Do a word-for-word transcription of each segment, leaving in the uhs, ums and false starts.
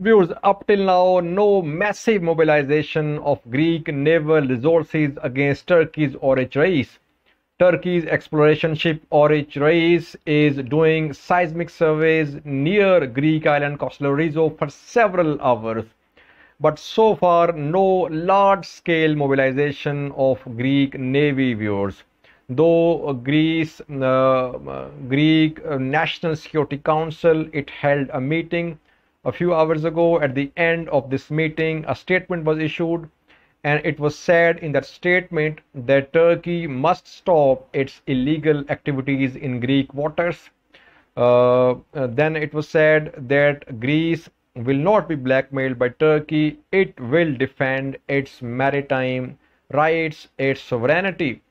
Viewers, up till now, no massive mobilization of Greek naval resources against Turkey's Oruc Reis. Turkey's exploration ship Oruc Reis is doing seismic surveys near Greek island Kastellorizo for several hours. But so far, no large-scale mobilization of Greek Navy, viewers. Though Greece, uh, Greek National Security Council, it held a meeting a few hours ago. At the end of this meeting, a statement was issued, and it was said in that statement that Turkey must stop its illegal activities in Greek waters. Uh, then it was said that Greece will not be blackmailed by Turkey. It will defend its maritime rights, its sovereignty.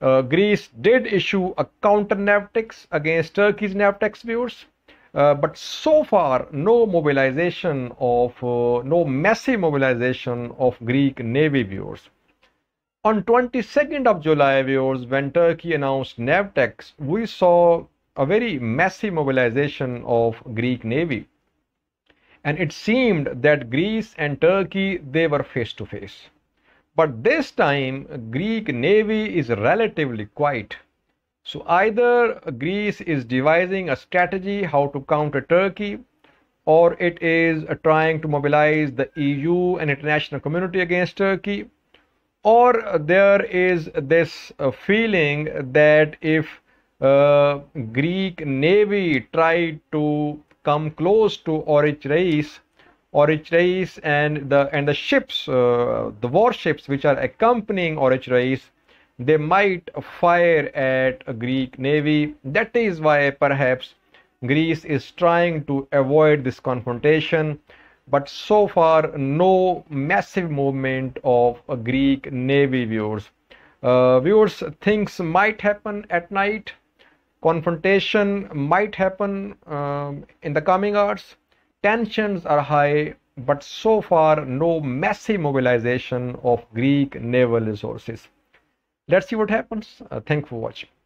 Uh, Greece did issue a counter NAVTEX against Turkey's NAVTEX, viewers. Uh, but so far, no mobilization of, uh, no massive mobilization of Greek Navy, viewers. On twenty-second of July, viewers, when Turkey announced NAVTEX, we saw a very massive mobilization of Greek Navy. And it seemed that Greece and Turkey, they were face to face. But this time, Greek Navy is relatively quiet. So either Greece is devising a strategy how to counter Turkey, or it is trying to mobilize the E U and international community against Turkey, or there is this feeling that if uh, Greek Navy tried to come close to Oruc Reis, Oruc Reis and the and the ships, uh, the warships which are accompanying Oruc Reis, they might fire at a Greek Navy. That is why perhaps Greece is trying to avoid this confrontation. But so far, no massive movement of a Greek Navy, viewers. Uh, viewers, things might happen at night. Confrontation might happen um, in the coming hours. Tensions are high, but so far, no massive mobilization of Greek naval resources. Let's see what happens. Uh, thanks for watching.